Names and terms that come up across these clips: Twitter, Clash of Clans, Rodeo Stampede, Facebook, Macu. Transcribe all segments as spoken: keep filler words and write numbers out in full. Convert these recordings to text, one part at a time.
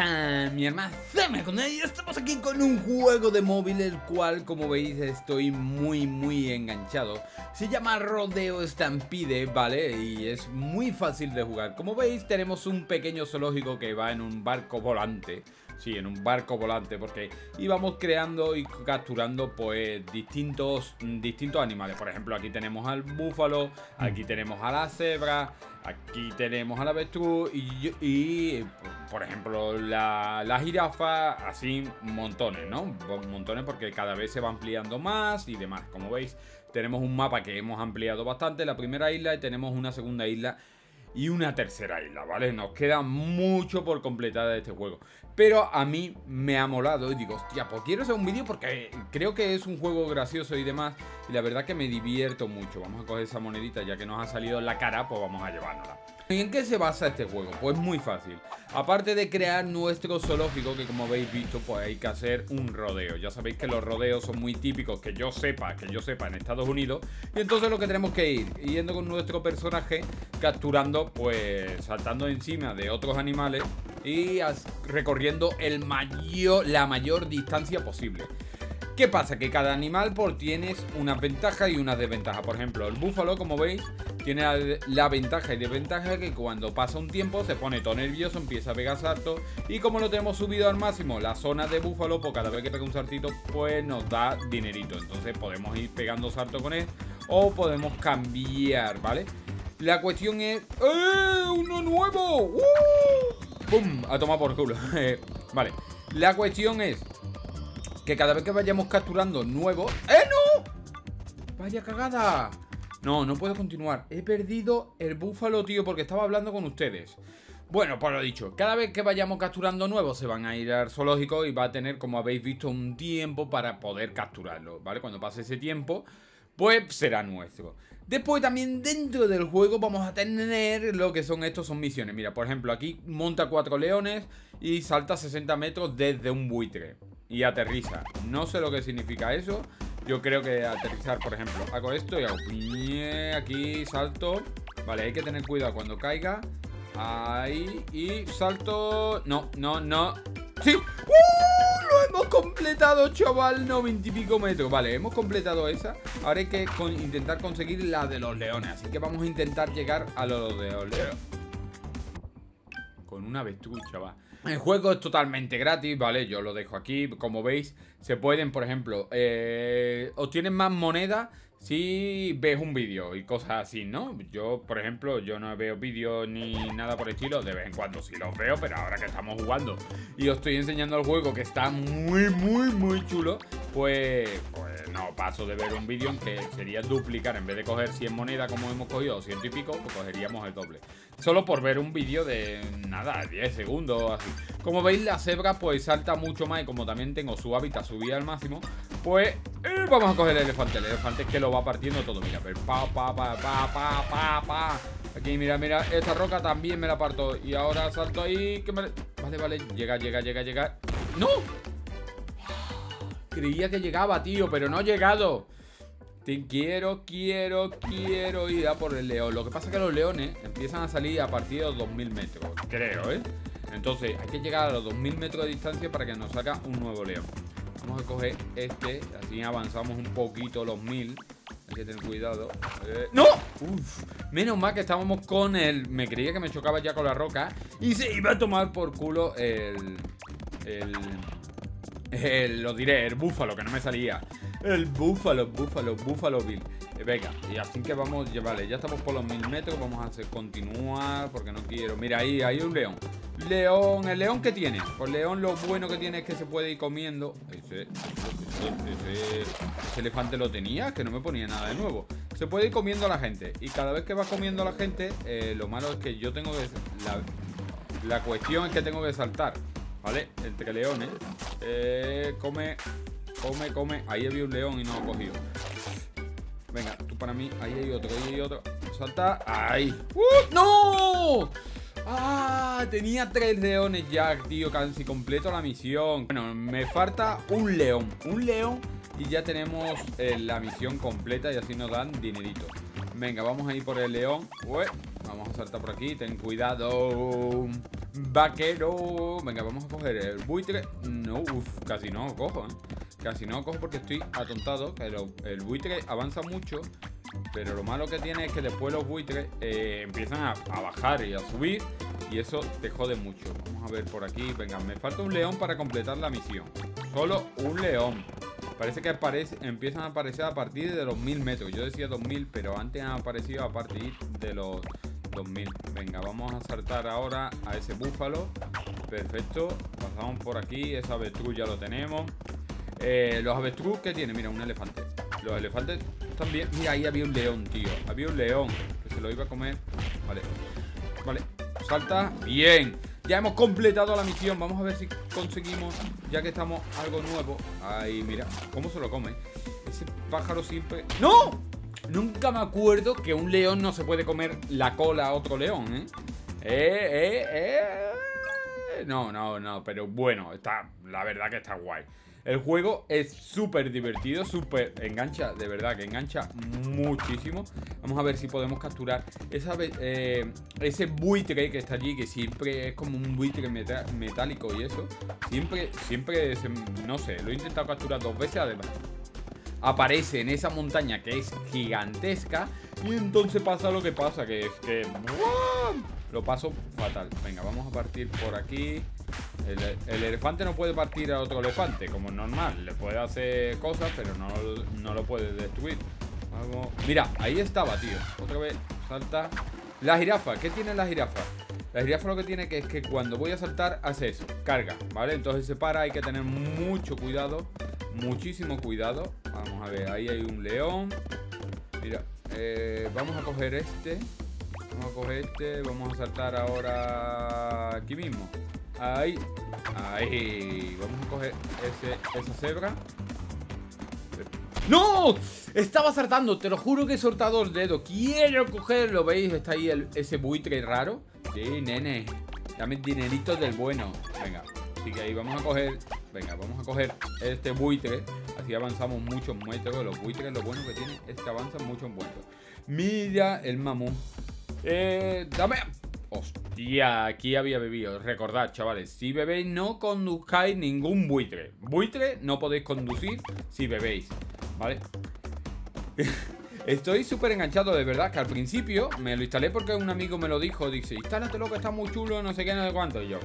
a mi hermana Zeme, y estamos aquí con un juego de móvil el cual, como veis, estoy muy muy enganchado. Se llama Rodeo Stampede, ¿vale? Y es muy fácil de jugar. Como veis, tenemos un pequeño zoológico que va en un barco volante. Sí, en un barco volante, porque íbamos creando y capturando pues distintos, distintos animales. Por ejemplo, aquí tenemos al búfalo, aquí tenemos a la cebra, aquí tenemos al avestruz y, y por ejemplo la, la jirafa, así montones, ¿no? Montones porque cada vez se va ampliando más y demás. Como veis, tenemos un mapa que hemos ampliado bastante, la primera isla, y tenemos una segunda isla y una tercera isla, ¿vale? Nos queda mucho por completar de este juego, pero a mí me ha molado y digo, hostia, pues quiero hacer un vídeo porque creo que es un juego gracioso y demás, y la verdad que me divierto mucho. Vamos a coger esa monedita, ya que nos ha salido en la cara, pues vamos a llevárnosla. ¿Y en qué se basa este juego? Pues muy fácil. Aparte de crear nuestro zoológico, que como habéis visto, pues hay que hacer un rodeo. Ya sabéis que los rodeos son muy típicos, que yo sepa, que yo sepa, en Estados Unidos. Y entonces lo que tenemos que ir, yendo con nuestro personaje, capturando, pues saltando encima de otros animales y recorriendo el mayor, la mayor distancia posible. ¿Qué pasa? Que cada animal pues tienes unas ventajas y unas desventajas. Por ejemplo, el búfalo, como veis, tiene la, la ventaja y desventaja que cuando pasa un tiempo se pone todo nervioso, empieza a pegar saltos. Y como lo tenemos subido al máximo, la zona de búfalo, pues cada vez que pega un saltito, pues nos da dinerito. Entonces podemos ir pegando saltos con él o podemos cambiar, ¿vale? La cuestión es... ¡Eh! ¡Uno nuevo! ¡Uh! ¡Pum! A tomar por culo. Vale. La cuestión es... que cada vez que vayamos capturando nuevos... ¡Eh, no! ¡Vaya cagada! No, no puedo continuar. He perdido el búfalo, tío, porque estaba hablando con ustedes. Bueno, pues lo dicho. Cada vez que vayamos capturando nuevos se van a ir al zoológico y va a tener, como habéis visto, un tiempo para poder capturarlo, ¿vale? Cuando pase ese tiempo, pues será nuestro. Después también dentro del juego vamos a tener lo que son estos, son misiones. Mira, por ejemplo, aquí monta cuatro leones y salta sesenta metros desde un buitre. Y aterriza. No sé lo que significa eso. Yo creo que aterrizar, por ejemplo, hago esto y hago... Aquí salto. Vale, hay que tener cuidado cuando caiga. Ahí. Y salto... No, no, no. ¡Sí! ¡Uh! ¡Lo hemos completado, chaval! noventa y pico metros. Vale, hemos completado esa. Ahora hay que con... intentar conseguir la de los leones. Así que vamos a intentar llegar a los de los leones. Con una avestruz, chaval. El juego es totalmente gratis, ¿vale? Yo lo dejo aquí. Como veis, se pueden, por ejemplo, eh, obtienes más monedas si ves un vídeo y cosas así, ¿no? Yo, por ejemplo, yo no veo vídeos ni nada por el estilo. De vez en cuando sí los veo, pero ahora que estamos jugando y os estoy enseñando el juego, que está muy, muy, muy chulo, pues, pues no paso de ver un vídeo, que sería duplicar. En vez de coger cien monedas como hemos cogido, ciento y pico, pues cogeríamos el doble. Solo por ver un vídeo de, nada, diez segundos, así. Como veis, la cebra pues salta mucho más, y como también tengo su hábitat subida al máximo, pues eh, vamos a coger el elefante. El elefante es que lo va partiendo todo. Mira, pero pa, pa, pa, pa, pa, pa, pa. Aquí, mira, mira, esta roca también me la parto. Y ahora salto ahí, que me... Vale, vale, llega, llega, llega, llega. ¡No! Creía que llegaba, tío, pero no ha llegado. Te quiero, quiero, quiero ir a por el león. Lo que pasa es que los leones empiezan a salir a partir de los dos mil metros, creo, ¿eh? Entonces hay que llegar a los dos mil metros de distancia para que nos salga un nuevo león. Vamos a coger este, así avanzamos un poquito los mil. Hay que tener cuidado. Eh, ¡No! Uf, menos mal que estábamos con el... Me creía que me chocaba ya con la roca y se iba a tomar por culo el... El... El, lo diré, el búfalo, que no me salía. El búfalo, búfalo, búfalo Bill. eh, Venga, y así que vamos, ya, vale, ya estamos por los mil metros. Vamos a hacer continuar porque no quiero. Mira, ahí hay un león. León, ¿el león qué tiene? Pues león lo bueno que tiene es que se puede ir comiendo. Ese, ese, ese, ese elefante lo tenía, que no me ponía nada de nuevo. Se puede ir comiendo a la gente. Y cada vez que va comiendo a la gente, eh, lo malo es que yo tengo que... La, la cuestión es que tengo que saltar, ¿vale? Entre leones. Eh, come, come, come. Ahí había un león y no lo he cogido. Venga, tú para mí. Ahí hay otro, ahí hay otro. Salta. ¡Ahí! ¡Uh! ¡No! ¡Ah! Tenía tres leones ya, tío. Casi completo la misión. Bueno, me falta un león. Un león y ya tenemos eh, la misión completa y así nos dan dinerito. Venga, vamos a ir por el león. Ué, vamos a saltar por aquí. Ten cuidado. Vaquero. Venga, vamos a coger el buitre. No, uff, casi no cojo, ¿eh? Casi no cojo porque estoy atontado. Pero el buitre avanza mucho. Pero lo malo que tiene es que después los buitres eh, empiezan a, a bajar y a subir. Y eso te jode mucho. Vamos a ver por aquí. Venga, me falta un león para completar la misión. Solo un león. Parece que aparece, empiezan a aparecer a partir de los mil metros. Yo decía dos mil, pero antes han aparecido a partir de los dos mil. Venga, vamos a saltar ahora a ese búfalo. Perfecto. Pasamos por aquí. Esa avestruz ya lo tenemos. Eh, los avestruz, ¿qué tiene? Mira, un elefante. Los elefantes también. Mira, ahí había un león, tío. Había un león que se lo iba a comer. Vale. Vale. Salta. Bien. Ya hemos completado la misión. Vamos a ver si conseguimos, ya que estamos, algo nuevo. Ay, mira. ¿Cómo se lo come? Ese pájaro siempre... ¡No! Nunca me acuerdo que un león no se puede comer la cola a otro león, ¿eh? Eh, eh, eh. No, no, no. Pero bueno, está... La verdad que está guay. El juego es súper divertido, súper engancha, de verdad que engancha muchísimo. Vamos a ver si podemos capturar esa, eh, ese buitre que está allí, que siempre es como un buitre metálico y eso. Siempre, siempre, se, no sé, lo he intentado capturar dos veces además. Aparece en esa montaña que es gigantesca y entonces pasa lo que pasa, que es que... ¡Wow! Lo paso fatal. Venga, vamos a partir por aquí. El, el elefante no puede partir a otro elefante, como es normal. Le puede hacer cosas, pero no, no lo puede destruir. Vamos. Mira, ahí estaba, tío. Otra vez, salta. La jirafa, ¿qué tiene la jirafa? La jirafa lo que tiene que es que cuando voy a saltar, hace eso, carga, ¿vale? Entonces se para, hay que tener mucho cuidado. Muchísimo cuidado. Vamos a ver, ahí hay un león. Mira, eh, vamos a coger este. Vamos a coger este, vamos a saltar ahora aquí mismo. Ahí, ahí. Vamos a coger ese, esa cebra. ¡No! Estaba saltando, te lo juro que he soltado el dedo. Quiero cogerlo, ¿veis? Está ahí el, ese buitre raro. Sí, nene, dame dinerito del bueno. Venga, así que ahí vamos a coger. Venga, vamos a coger este buitre. Así avanzamos muchos metros. Los buitres, lo bueno que tienen es que avanzan muchos metros. Mira el mamón. Eh, dame... Hostia, aquí había bebido. Recordad, chavales, si bebéis no conduzcáis ningún buitre. Buitre no podéis conducir si bebéis, ¿vale? Estoy súper enganchado, de verdad, que al principio me lo instalé porque un amigo me lo dijo. Dice, instálatelo que está muy chulo, no sé qué, no sé cuánto. Y yo,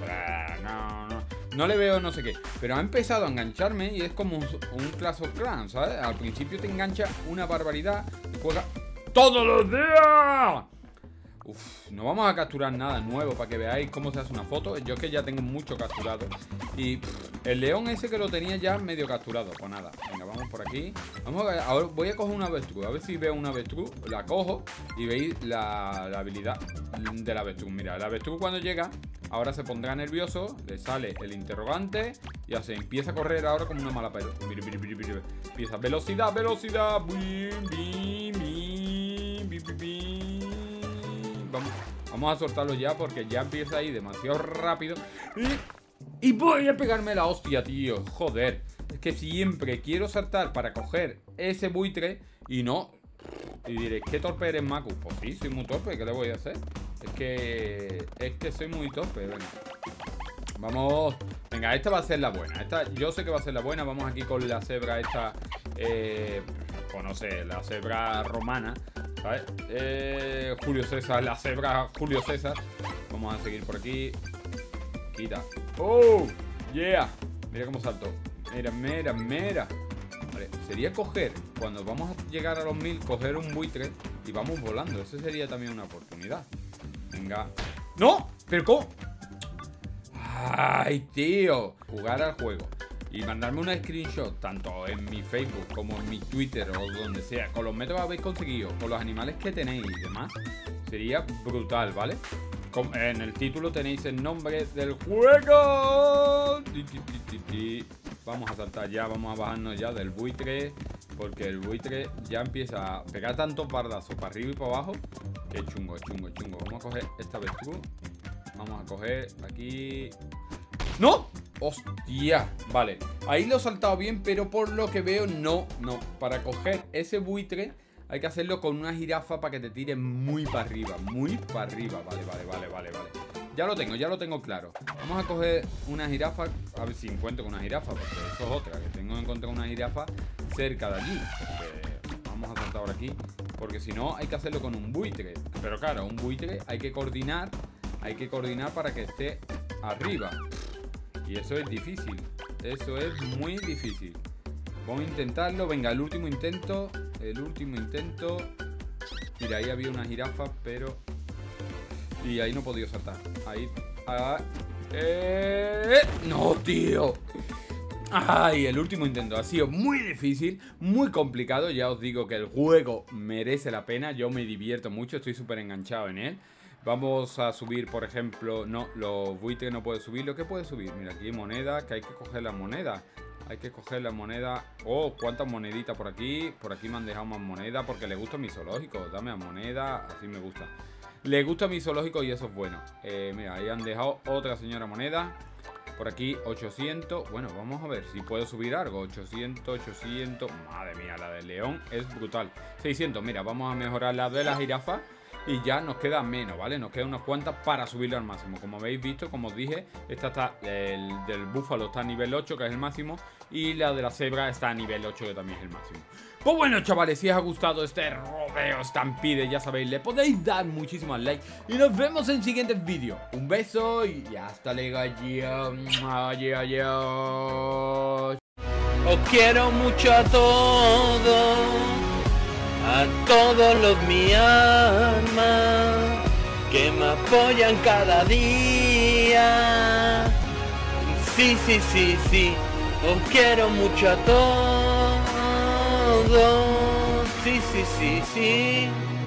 no, no, no le veo no sé qué. Pero ha empezado a engancharme y es como un, un Clash of Clans, ¿sabes? Al principio te engancha una barbaridad y juega todos los días. Uf, no vamos a capturar nada nuevo para que veáis cómo se hace una foto. Yo es que ya tengo mucho capturado. Y pff, el león ese que lo tenía ya medio capturado. Pues nada, venga, vamos por aquí. Vamos a, ahora voy a coger una avestruz. A ver si veo una avestruz, la cojo. Y veis la, la habilidad de la avestruz. Mira, la avestruz cuando llega, ahora se pondrá nervioso. Le sale el interrogante. Y así empieza a correr ahora como una mala perra. Empieza, velocidad, velocidad. Vamos, vamos a soltarlo ya porque ya empieza ahí demasiado rápido. Y, y voy a pegarme la hostia, tío. Joder, es que siempre quiero saltar para coger ese buitre y no. Y diréis, ¿qué torpe eres, Macu? Pues sí, soy muy torpe, ¿qué le voy a hacer? Es que... es que soy muy torpe, venga. Vamos. Venga, esta va a ser la buena. Esta, yo sé que va a ser la buena. Vamos aquí con la cebra esta... Eh... Pues no sé, la cebra romana. ¿Sabes? Eh, Julio César, la cebra Julio César. Vamos a seguir por aquí. Quita. ¡Oh! ¡Yeah! Mira cómo salto. Mira, mira, mira. Vale, sería coger, cuando vamos a llegar a los mil, coger un buitre y vamos volando. Eso sería también una oportunidad. Venga. ¡No! ¿Pero cómo? ¡Ay, tío! Jugar al juego. Y mandarme una screenshot, tanto en mi Facebook como en mi Twitter o donde sea, con los metros que habéis conseguido, con los animales que tenéis y demás, sería brutal, ¿vale? En el título tenéis el nombre del juego. Vamos a saltar ya, vamos a bajarnos ya del buitre, porque el buitre ya empieza a pegar tantos bardazos para arriba y para abajo. Que chungo, chungo, chungo. Vamos a coger esta avestruz. Vamos a coger aquí... ¡No! ¡Hostia! Vale, ahí lo he saltado bien, pero por lo que veo, no, no. Para coger ese buitre hay que hacerlo con una jirafa para que te tire muy para arriba, muy para arriba. Vale, vale, vale, vale, vale. Ya lo tengo, ya lo tengo claro. Vamos a coger una jirafa. A ver si encuentro una jirafa, porque eso es otra, que tengo que encontrar una jirafa cerca de allí. Vamos a saltar por aquí, porque si no hay que hacerlo con un buitre. Pero claro, un buitre hay que coordinar. Hay que coordinar para que esté arriba. Y eso es difícil. Eso es muy difícil. Vamos a intentarlo. Venga, el último intento. El último intento. Mira, ahí había una jirafa, pero... Y ahí no he podido saltar. Ahí... Ah, eh, ¡no, tío! ¡Ay! El último intento ha sido muy difícil, muy complicado. Ya os digo que el juego merece la pena. Yo me divierto mucho, estoy súper enganchado en él. Vamos a subir, por ejemplo... No, los buitres no puedo subir. ¿Lo que puede subir? Mira, aquí hay moneda, que hay que coger las monedas. Hay que coger la moneda. Oh, cuántas moneditas por aquí. Por aquí me han dejado más moneda porque le gusta mi zoológico. Dame a moneda, así me gusta. Le gusta mi zoológico y eso es bueno. eh, Mira, ahí han dejado otra señora moneda. Por aquí ochocientos. Bueno, vamos a ver si puedo subir algo. Ochocientos, ochocientos. Madre mía, la del león es brutal. Seiscientos, mira, vamos a mejorar la de la jirafa. Y ya nos queda menos, ¿vale? Nos quedan unas cuantas para subirlo al máximo. Como habéis visto, como os dije, esta está el, del búfalo está a nivel ocho, que es el máximo. Y la de la cebra está a nivel ocho, que también es el máximo. Pues bueno, chavales, si os ha gustado este Rodeo Stampede, ya sabéis, le podéis dar muchísimas likes. Y nos vemos en siguientes vídeos. Un beso y hasta luego. Os quiero mucho a todos. A todos los mi alma que me apoyan cada día. Sí, sí, sí, sí, os quiero mucho a todos. Sí, sí, sí, sí.